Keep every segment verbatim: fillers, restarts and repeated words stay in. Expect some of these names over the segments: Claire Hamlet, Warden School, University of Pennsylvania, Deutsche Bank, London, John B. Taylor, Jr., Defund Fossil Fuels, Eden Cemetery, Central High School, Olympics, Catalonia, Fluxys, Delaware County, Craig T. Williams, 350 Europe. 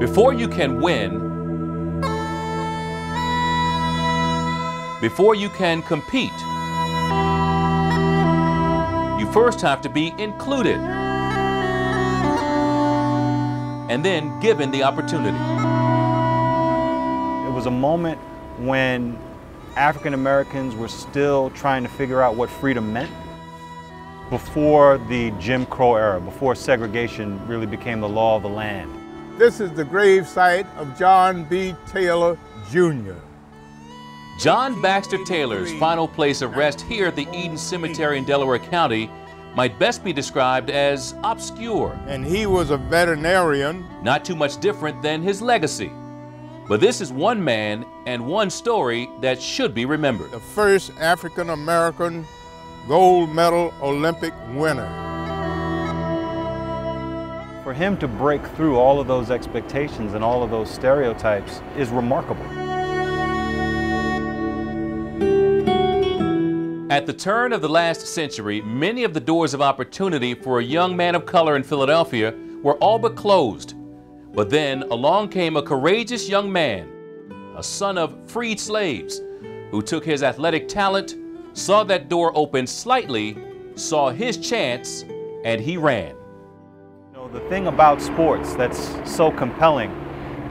Before you can win, before you can compete, you first have to be included and then given the opportunity. It was a moment when African Americans were still trying to figure out what freedom meant before the Jim Crow era, before segregation really became the law of the land. This is the gravesite of John B. Taylor, Junior John Baxter Taylor's final place of rest here at the Eden Cemetery in Delaware County might best be described as obscure. And he was a veterinarian. Not too much different than his legacy. But this is one man and one story that should be remembered. The first African-American gold medal Olympic winner. For him to break through all of those expectations and all of those stereotypes is remarkable. At the turn of the last century, many of the doors of opportunity for a young man of color in Philadelphia were all but closed. But then along came a courageous young man, a son of freed slaves, who took his athletic talent, saw that door open slightly, saw his chance, and he ran. You know, the thing about sports that's so compelling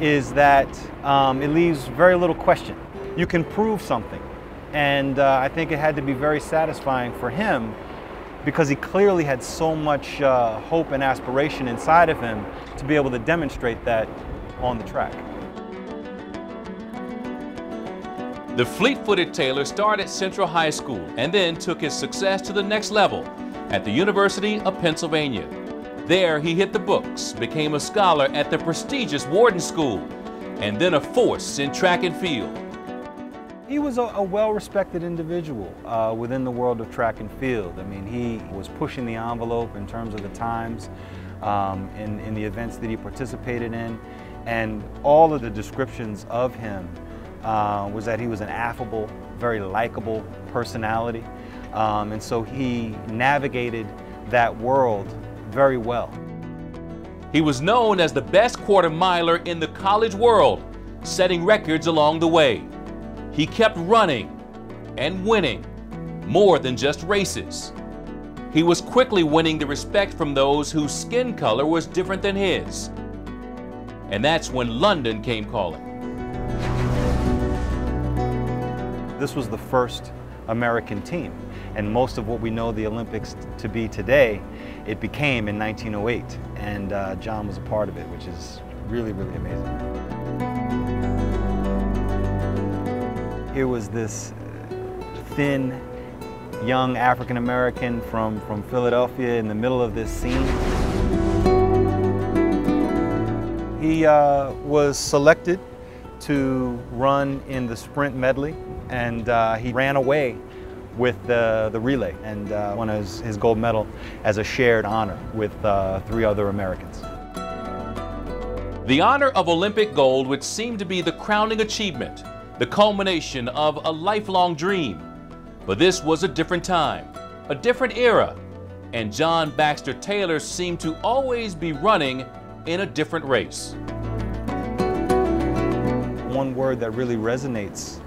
is that um, it leaves very little question. You can prove something. And uh, I think it had to be very satisfying for him, because he clearly had so much uh, hope and aspiration inside of him to be able to demonstrate that on the track. The fleet-footed Taylor started at Central High School and then took his success to the next level at the University of Pennsylvania. There he hit the books, became a scholar at the prestigious Warden School, and then a force in track and field. He was a, a well-respected individual uh, within the world of track and field. I mean, he was pushing the envelope in terms of the times, um, in, in the events that he participated in, and all of the descriptions of him uh, was that he was an affable, very likable personality, um, and so he navigated that world very well. He was known as the best quarter miler in the college world, setting records along the way. He kept running and winning more than just races. He was quickly winning the respect from those whose skin color was different than his. And that's when London came calling. This was the first American team, and most of what we know the Olympics to be today, it became in nineteen oh eight, and uh, John was a part of it, which is really, really amazing. It was this thin, young African American from, from Philadelphia in the middle of this scene. He uh, was selected to run in the sprint medley, and uh, he ran away with the, the relay and uh, won his, his gold medal as a shared honor with uh, three other Americans. The honor of Olympic gold would seem to be the crowning achievement, the culmination of a lifelong dream. But this was a different time, a different era, and John Baxter Taylor seemed to always be running in a different race. One word that really resonates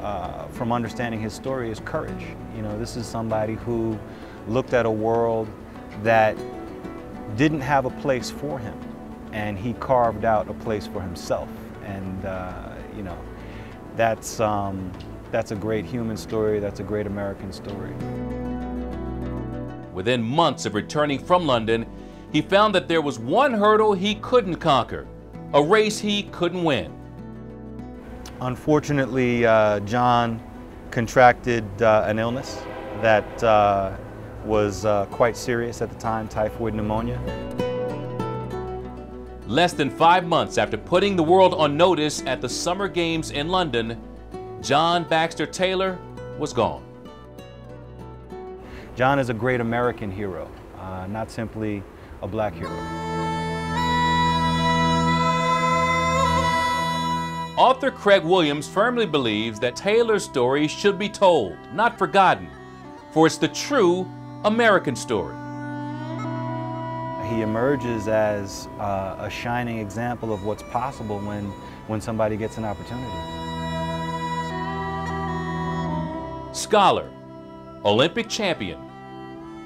uh, from understanding his story is courage. You know, this is somebody who looked at a world that didn't have a place for him, and he carved out a place for himself. And, uh, you know, That's, um, that's a great human story, that's a great American story. Within months of returning from London, he found that there was one hurdle he couldn't conquer, a race he couldn't win. Unfortunately, uh, John contracted uh, an illness that uh, was uh, quite serious at the time, typhoid pneumonia. Less than five months after putting the world on notice at the Summer Games in London, John Baxter Taylor was gone. John is a great American hero, uh, not simply a black hero. Author Craig Williams firmly believes that Taylor's story should be told, not forgotten, for it's the true American story. he emerges as uh, a shining example of what's possible when, when somebody gets an opportunity. Scholar, Olympic champion,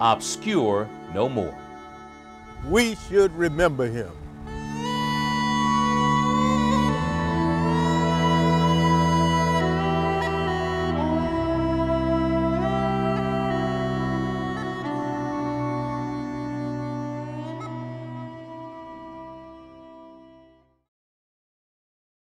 obscure no more. We should remember him.